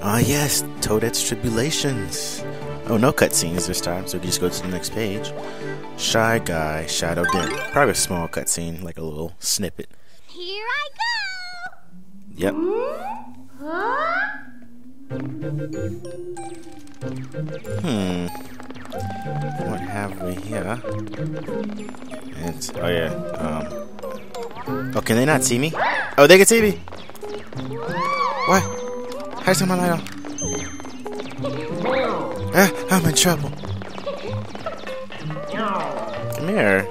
Ah yes, Toadette's Tribulations. Oh, no cutscenes this time, so we can just go to the next page. Shy Guy, Shadow Dent. Probably a small cutscene, like a little snippet. Here I go! Yep. Huh? What have we here? It's, oh yeah, oh, can they not see me? Oh, they can see me! What? How do I turn my light on? Ah, I'm in trouble. Come here.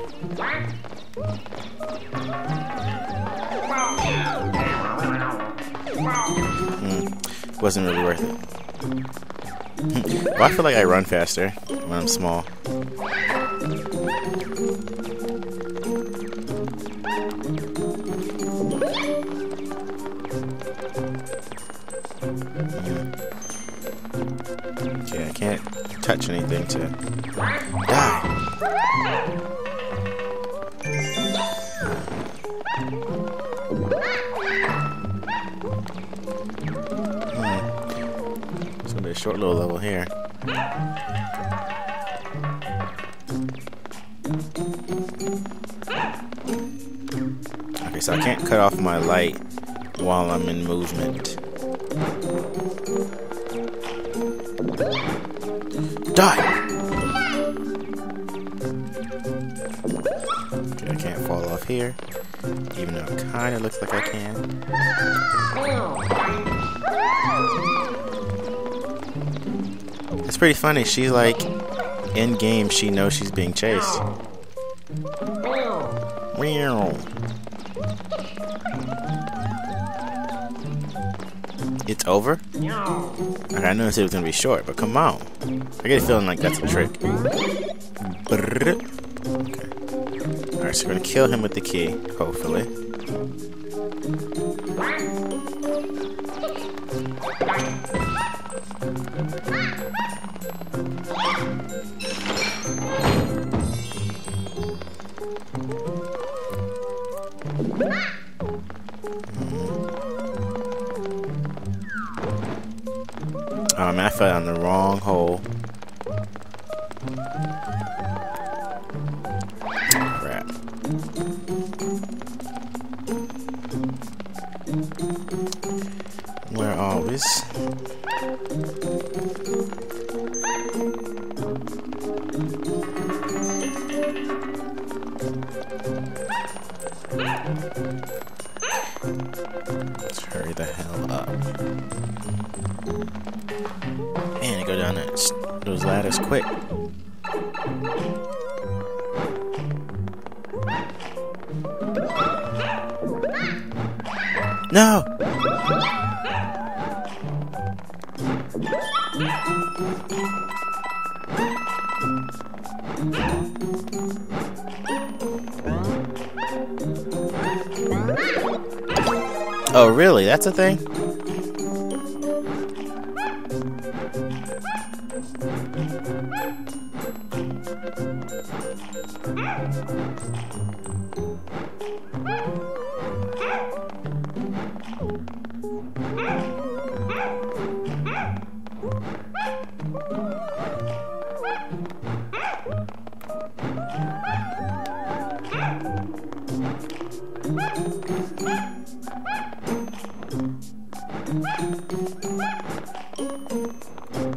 Wasn't really worth it. Well, I feel like I run faster when I'm small. Okay, I can't touch anything to die. Short little level here. Okay, so I can't cut off my light while I'm in movement. Die! Okay, I can't fall off here, even though it kind of looks like I can. It's pretty funny, she's like, in game, she knows she's being chased. It's over? Okay, I knew it was gonna be short, but come on. I get a feeling like that's a trick. Okay. Alright, so we're gonna kill him with the key, hopefully. Oh man, I fell down the wrong hole. Crap. Where are we? Let's hurry the hell up. Man, I go down those ladders quick. No! Oh, really? That's a thing?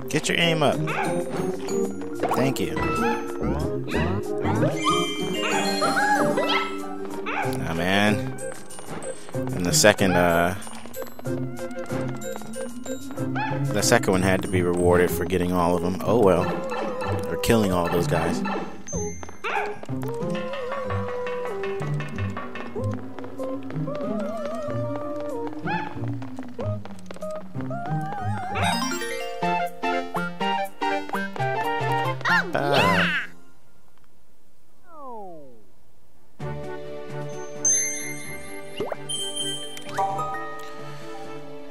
Get your aim up. Thank you. Nah, man. And the second one had to be rewarded for getting all of them. Oh well. Or killing all those guys.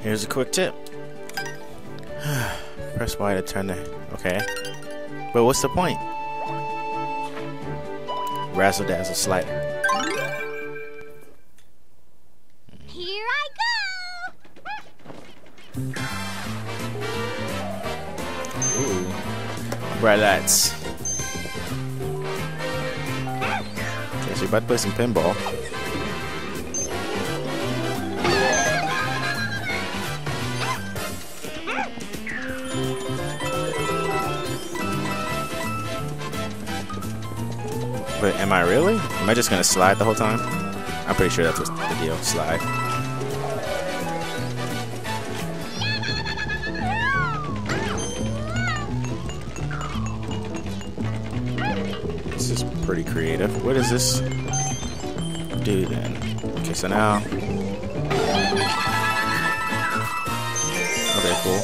Here's a quick tip. Press Y to turn the... Okay. But what's the point? Razzle dazzle slider. Here I go! Right, lads. Okay, so you're about to play some pinball. But am I really? Am I just gonna slide the whole time? I'm pretty sure that's what's the deal, slide. This is pretty creative. What does this do then? Okay, so now... Okay, cool.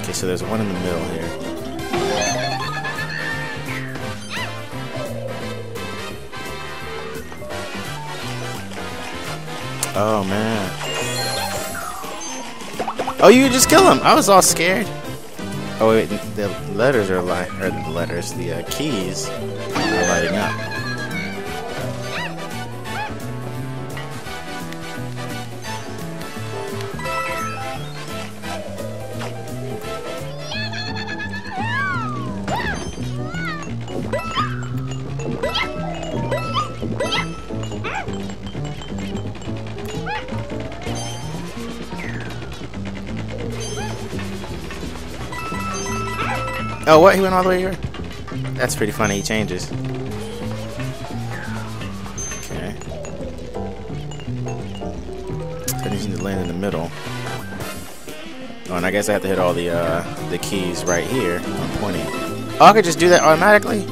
Okay, so there's one in the middle here. Oh man. Oh, you just kill him. I was all scared. Oh wait, the letters are lighting up, or the letters, the keys are lighting up. Oh, what? He went all the way here? That's pretty funny. He changes. Okay. I just need to land in the middle. Oh, and I guess I have to hit all the keys right here. I'm pointing. Oh, I could just do that automatically?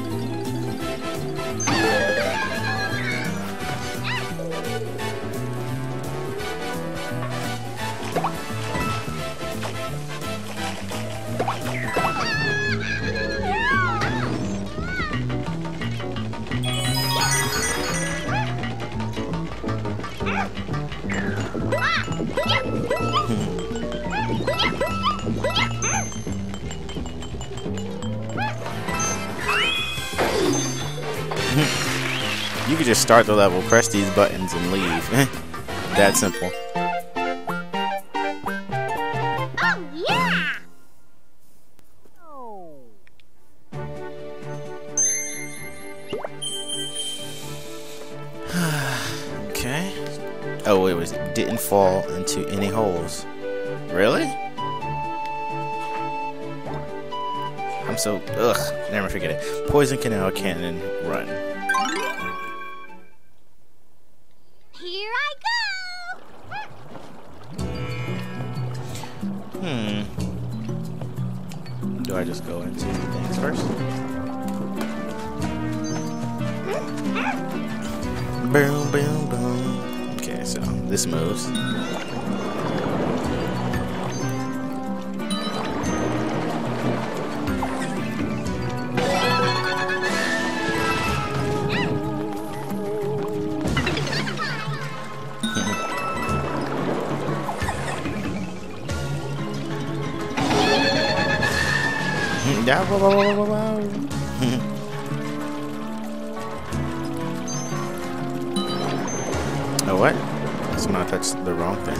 You could just start the level, press these buttons, and leave. That simple. Oh, yeah! Oh. Okay. Oh, wait, it didn't fall into any holes. Really? I'm so... Ugh. Never forget it. Poison Canal Cannon, run. Here I go! Do I just go into things first? Boom, boom, boom. Okay, so this moves. Oh, what? Somehow I touched the wrong thing.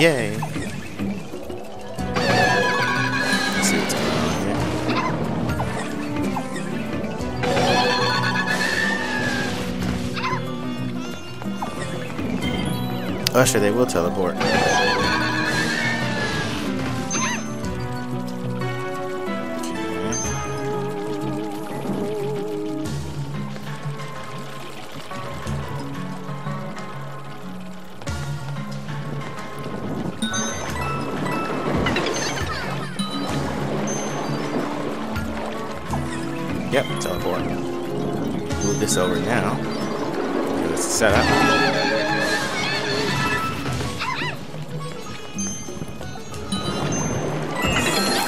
Yay! Let's see what's going on here. Oh, sure, they will teleport. Yep, teleport. Move this over now. This is set up.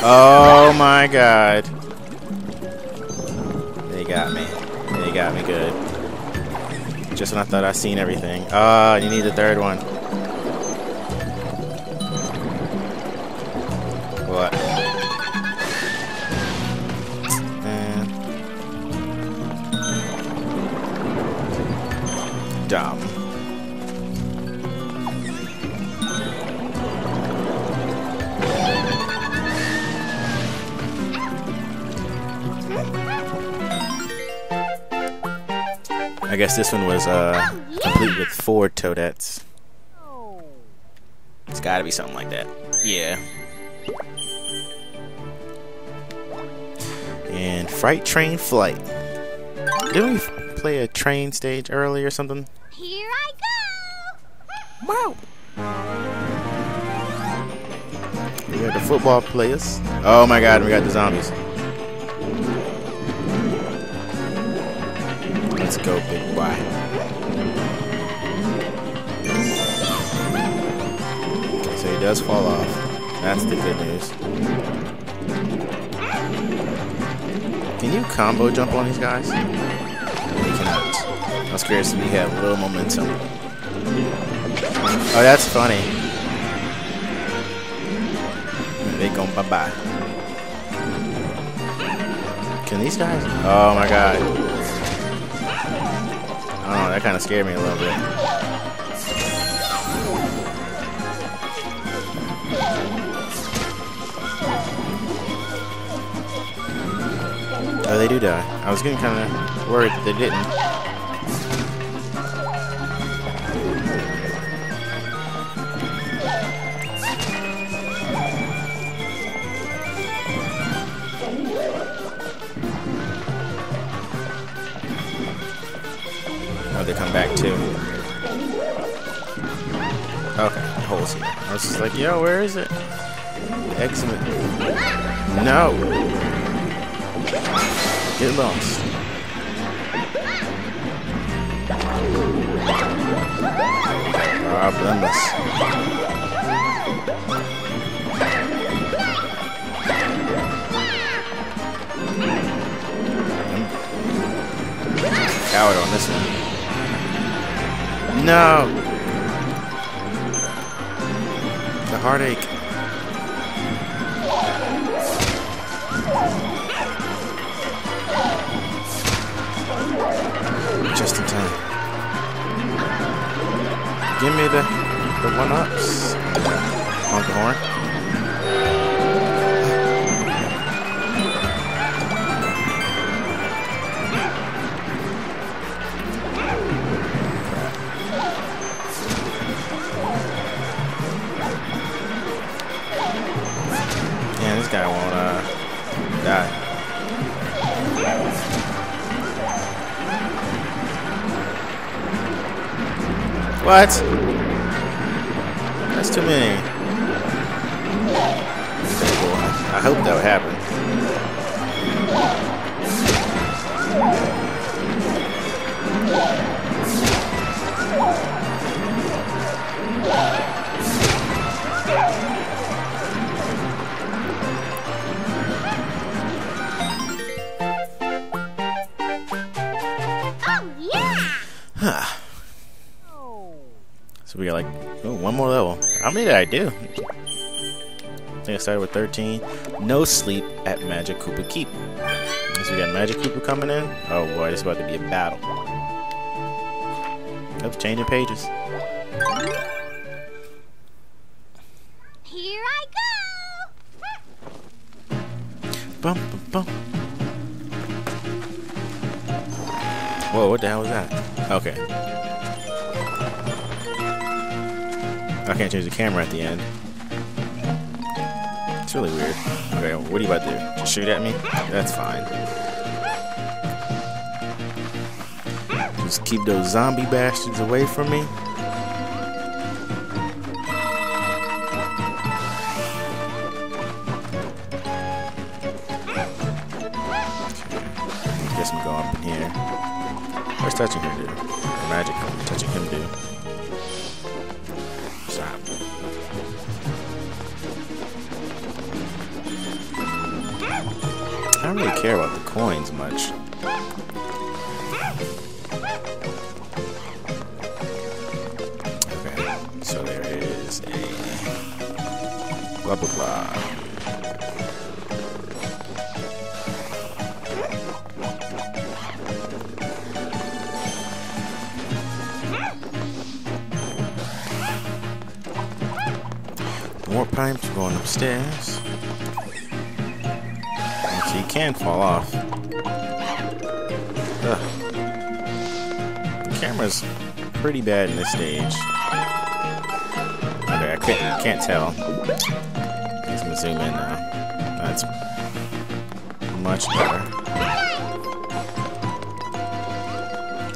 Oh my god. They got me. They got me good. Just when I thought I seen everything. Ah, you need the third one. What? Man. Dumb. I guess this one was complete with 4 Toadettes. It's gotta be something like that. Yeah. And Fright Train Flight. Didn't we play a train stage earlier or something? Here I go! Wow! We got the football players. Oh my god, we got the zombies. Let's go, big Y. Okay, so he does fall off. That's the good news. Can you combo jump on these guys? We cannot. I was curious if he had a little momentum. Oh, that's funny. They go bye-bye. Can these guys? Oh my god. Oh, that kind of scared me a little bit. Oh, they do die. I was getting kind of worried that they didn't. They come back too. Okay, holes here. I was just like, yo, where is it? Excellent. No! Get lost. Ah, blend us. Coward on this one. No! The heartache. Just in time. Give me the one-ups. Honk the horn. Guy won't die. What? That's too many. I hope that would happen. So we got like one more level. How many did I do? I think I started with 13. No sleep at Magic Koopa Keep. So we got Magic Koopa coming in. Oh boy, this is about to be a battle. Oops, changing pages. Here I go! Bum, bum, bum. Whoa, what the hell was that? Okay. I can't change the camera at the end. It's really weird. Okay, what are you about to do? Just shoot at me? That's fine. Just keep those zombie bastards away from me. I guess I'm going up in here. What's touching him do? Or magic touching him do? I don't really care about the coins much. blah blah blah. More pipes going upstairs. So you can fall off. Ugh. The camera's pretty bad in this stage. Okay, I can't tell. I'm gonna zoom in now. That's much better.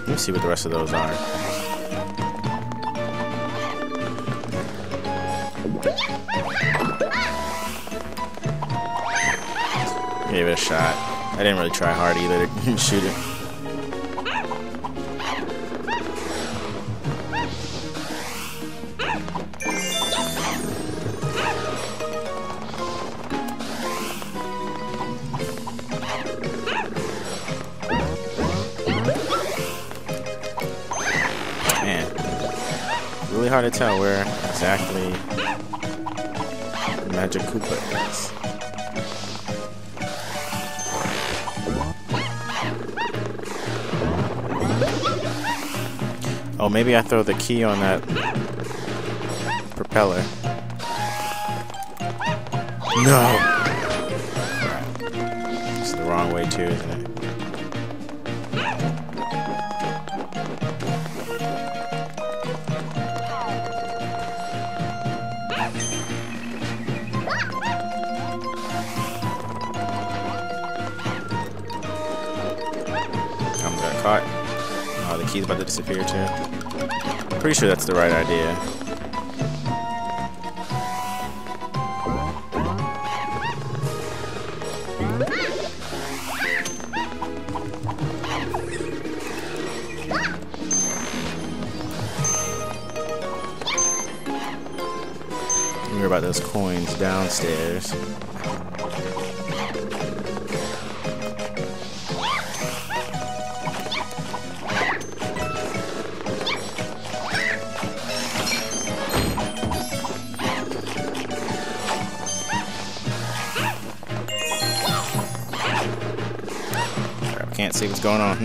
Let me see what the rest of those are. Gave it a shot. I didn't really try hard either to shoot it. Really hard to tell where exactly Magic Koopa is. Oh, maybe I throw the key on that propeller. No! It's the wrong way too, isn't it? Oh, the key's about to disappear too. I'm pretty sure that's the right idea. Remember about those coins downstairs. Can't see what's going on.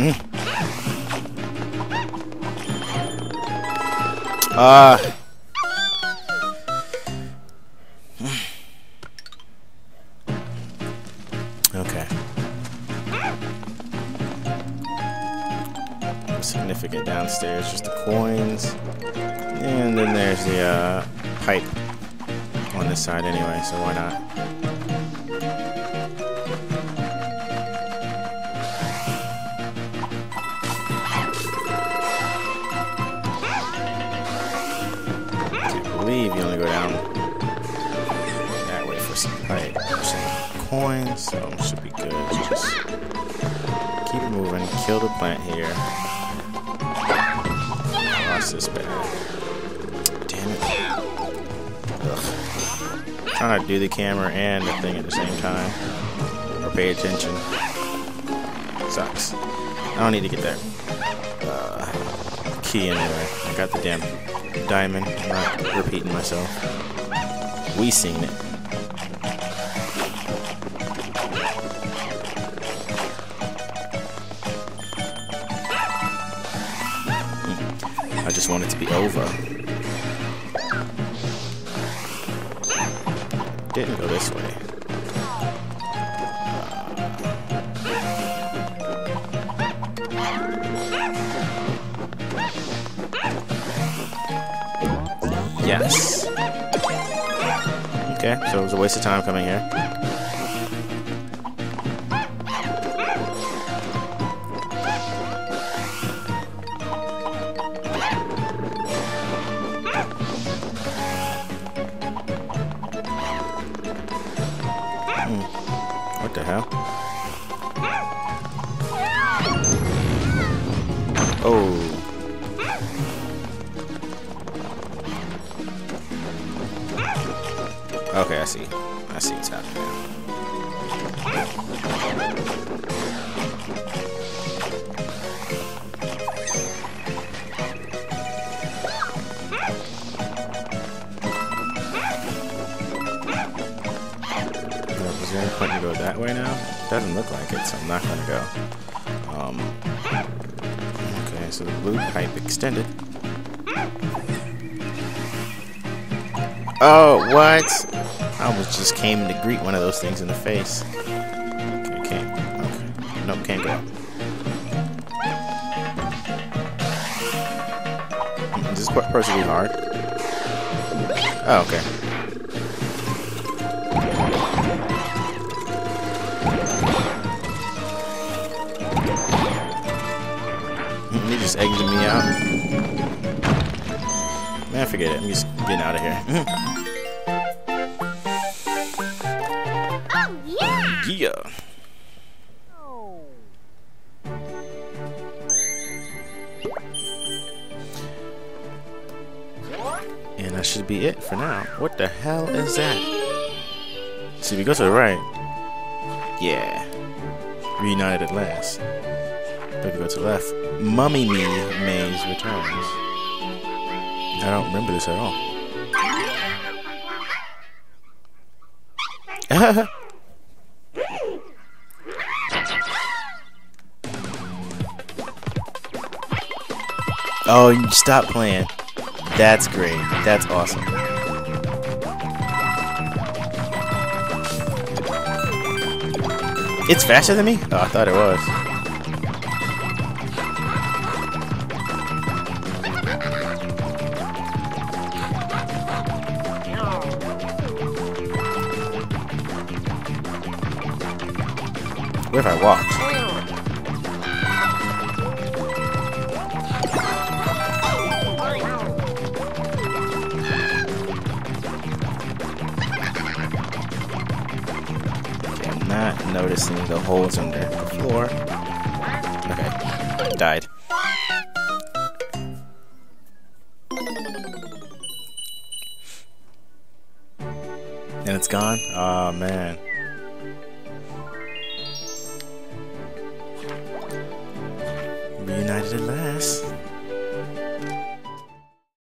Okay. Significant downstairs, just the coins. And then there's the pipe on this side anyway, so why not? You only go down that way for some pipe or some coins, so it should be good. Just keep moving, kill the plant here. Lost this bag. Damn it. Ugh. Trying to do the camera and the thing at the same time. Or pay attention. Sucks. I don't need to get that key anyway. I got the damn diamond. I'm not repeating myself. We seen it. I just want it to be over. Didn't go this way. Yes. Okay, so it was a waste of time coming here. What the hell? Oh. Okay, I see. I see what's happening now. way now? Doesn't look like it, so I'm not gonna go. Okay, so the blue pipe extended. Oh, what? I almost just came to greet one of those things in the face. Okay, can't. Okay. Nope, can't go. Is this person be hard? Oh, okay. They just egged me out. Man, forget it. I'm just getting out of here. Oh, yeah! Yeah! Oh. And that should be it for now. What the hell is that? See, we go to the right. Yeah. Reunited at last. If you go to the left, Mummy Me Maze returns. I don't remember this at all. Oh, you stop playing. That's great. That's awesome. It's faster than me? Oh, I thought it was. What if I walked? Okay, I'm not noticing the holes under the floor. Okay, died. And it's gone? Oh man. United at last.